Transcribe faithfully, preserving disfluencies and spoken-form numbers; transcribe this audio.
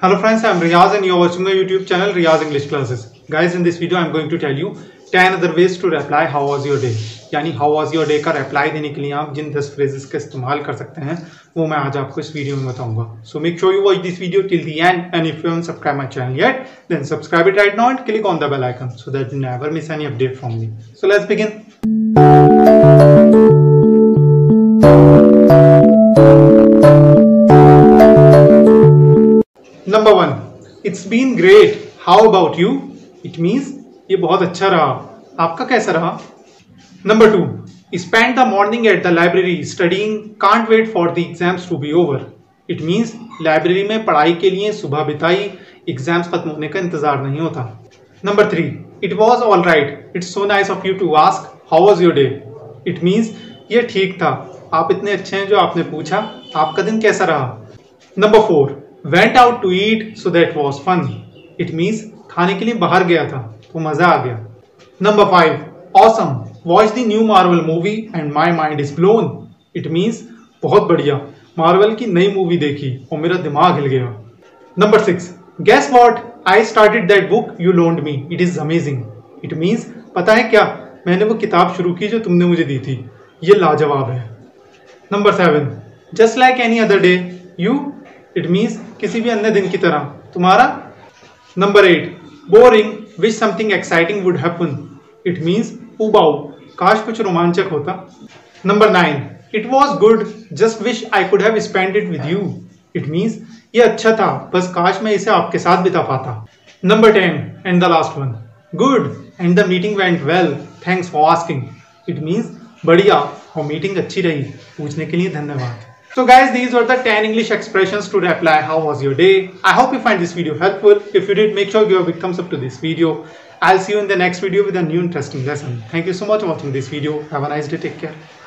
Hello friends, I am Riyaz and you are watching my YouTube channel Riyaz English Classes. Guys, in this video I am going to tell you ten other ways to reply how was your day. यानी how was your day का reply देने के लिए आप जिन दस phrases का इस्तेमाल कर सकते हैं वो मैं आज आपको इस वीडियो में बताऊंगा. So make sure you watch this video till the end and if you haven't subscribed my channel yet, then subscribe it right now and click on the bell icon so that you never miss any update from me. So let's begin. Number one, it's been great, how about you. It means ये बहुत अच्छा रहा, आपका कैसा रहा. Number two, spend the morning at the library studying, can't wait for the exams to be over. It means library में पढ़ाई के लिए सुबह बिताई, एग्जाम्स खत्म होने का इंतजार नहीं होता. Number three, it was all right, it's so nice of you to ask how was your day. It means ये ठीक था, आप इतने अच्छे हैं जो आपने पूछा, आपका दिन कैसा रहा. Number four, Went out to eat, so that was fun. It means खाने के लिए बाहर गया था तो मजा आ गया. Number five, awesome, watch the new Marvel movie and my mind is blown. It means बहुत बढ़िया, मार्वल की नई मूवी देखी और मेरा दिमाग हिल गया. Number six, guess what, I started that book you loaned me. It is amazing. It means पता है क्या, मैंने वो किताब शुरू की जो तुमने मुझे दी थी, ये लाजवाब है. Number seven, just like any other day, you. It means किसी भी अन्य दिन की तरह तुम्हारा. Number eight, boring, which something exciting would happen. It means उबाऊ, काश कुछ रोमांचक होता. Number nine, it was good, just wish I could have spend it with you. It means ये अच्छा था, बस काश मैं इसे आपके साथ बिता पाता. Number ten, and the last one, good and the meeting went well, thanks for asking. It means बढ़िया और मीटिंग अच्छी रही, पूछने के लिए धन्यवाद. So guys, these were the ten English expressions to reply how was your day. I hope you find this video helpful. If you did, make sure you give a big thumbs up to this video. I'll see you in the next video with a new interesting lesson. Thank you so much for watching this video. Have a nice day. Take care.